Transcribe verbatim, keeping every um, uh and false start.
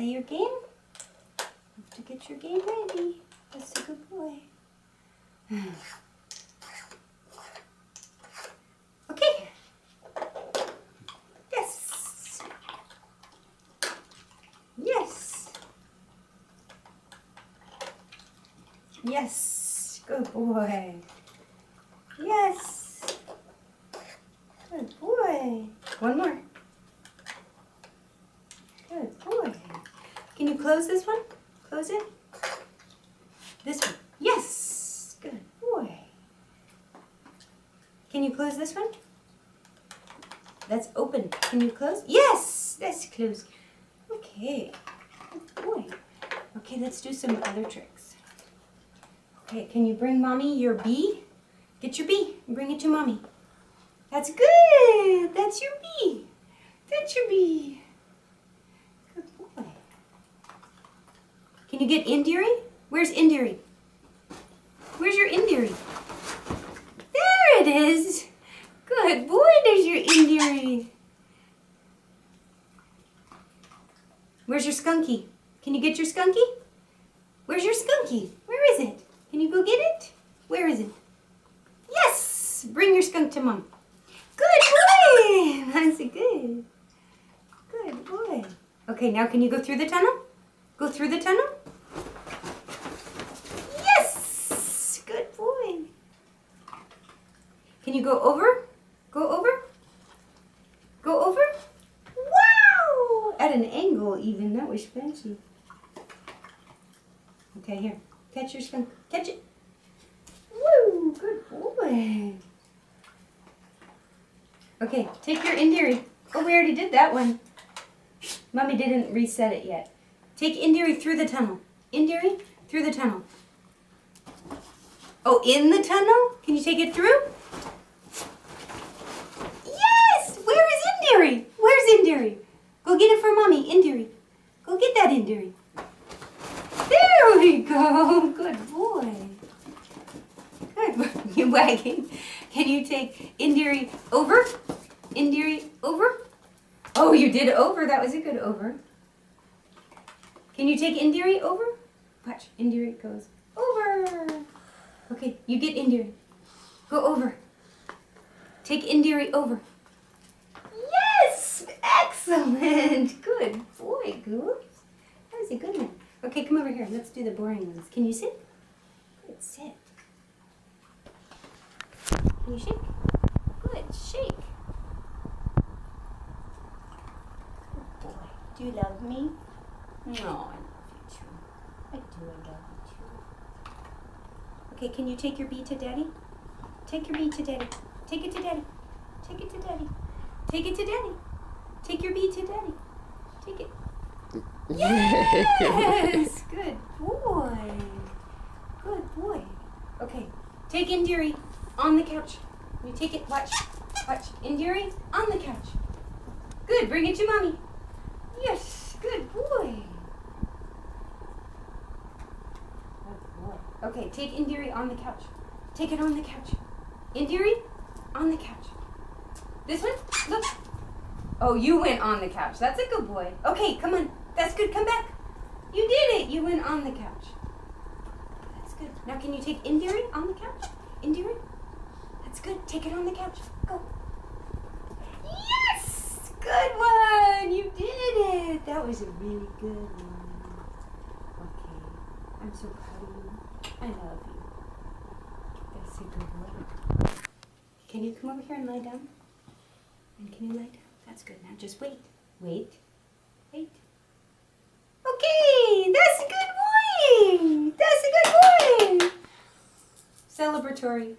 play your game. You have to get your game ready. That's a good boy. Okay. Yes. Yes. Yes. Good boy. Yes. Good boy. One more. Good boy. Can you close this one? Close it. This one. Yes. Good boy. Can you close this one? That's open. Can you close? Yes. That's closed. Okay. Good boy. Okay, let's do some other tricks. Okay, can you bring mommy your bee? Get your bee and bring it to mommy. That's good. That's your bee. That's your bee. Good boy. Can you get Indiary? Where's Indiary? Where's your Indiary? There it is. Good boy, there's your Indiary. Where's your skunky? Can you get your skunky? Where's your skunky? Where is it? Can you go get it? Where is it? Yes! Bring your skunk to mom. Good boy! That's good. Good boy. Okay, now can you go through the tunnel? Go through the tunnel? Yes! Good boy. Can you go over? Go over? Go over? Wow! At an angle even, that was fancy. Okay, here. Catch your skunk. Catch it. Woo! Good boy. Okay, take your Indiary. Oh, we already did that one. Mommy didn't reset it yet. Take Indiary through the tunnel. Indiary, through the tunnel. Oh, in the tunnel? Can you take it through? Yes! Where is Indiary? Where's Indiary? Go get it for mommy, Indiary. Go get that Indiary. There we go. Good boy. Good boy. You wagging. Can you take Indiary over? Indiary over? Oh, you did over. That was a good over. Can you take Indiary over? Watch, Indiary goes over. Okay, you get Indiary. Go over. Take Indiary over. Yes! Excellent! Good boy, Goose. That was a good one. Okay, come over here. Let's do the boring ones. Can you sit? Good, sit. Can you shake? Good, shake. Good boy. Do you love me? No, I love you too. I do, I love you too. Okay, can you take your bee to daddy? Take your bee to daddy. Take it to daddy. Take it to daddy. Take it to daddy. Take your bee to daddy. Take it. Yes! Good boy. Good boy. Okay, take Indiary on the couch. You take it, watch, watch. Indiary on the couch. Good, bring it to mommy. Yes, good boy. Okay, take Indiary on the couch. Take it on the couch. Indiary, on the couch. This one, look. Oh, you went on the couch. That's a good boy. Okay, come on. That's good. Come back. You did it. You went on the couch. That's good. Now can you take Indiary on the couch? Indiary? That's good. Take it on the couch. Go. Yes! Good one! You did it! That was a really good one. Okay. I'm so proud of you. I love you. That's a good one. Can you come over here and lie down? And can you lie down? That's good. Now just wait. Wait. Wait. Okay! That's a good boy! That's a good boy! Celebratory.